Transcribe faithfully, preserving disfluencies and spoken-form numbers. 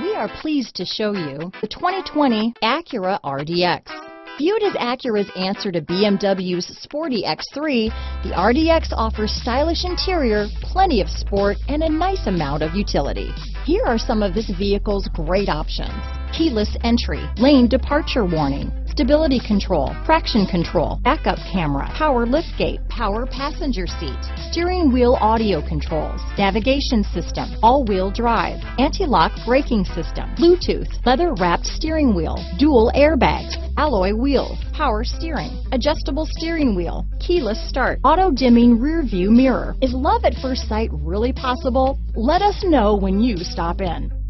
We are pleased to show you the twenty twenty Acura R D X. Viewed as Acura's answer to B M W's sporty X three, the R D X offers stylish interior, plenty of sport, and a nice amount of utility. Here are some of this vehicle's great options: keyless entry, lane departure warning, stability control, traction control, backup camera, power liftgate, power passenger seat, steering wheel audio controls, navigation system, all-wheel drive, anti-lock braking system, Bluetooth, leather-wrapped steering wheel, dual airbags, alloy wheels, power steering, adjustable steering wheel, keyless start, auto-dimming rear-view mirror. Is love at first sight really possible? Let us know when you stop in.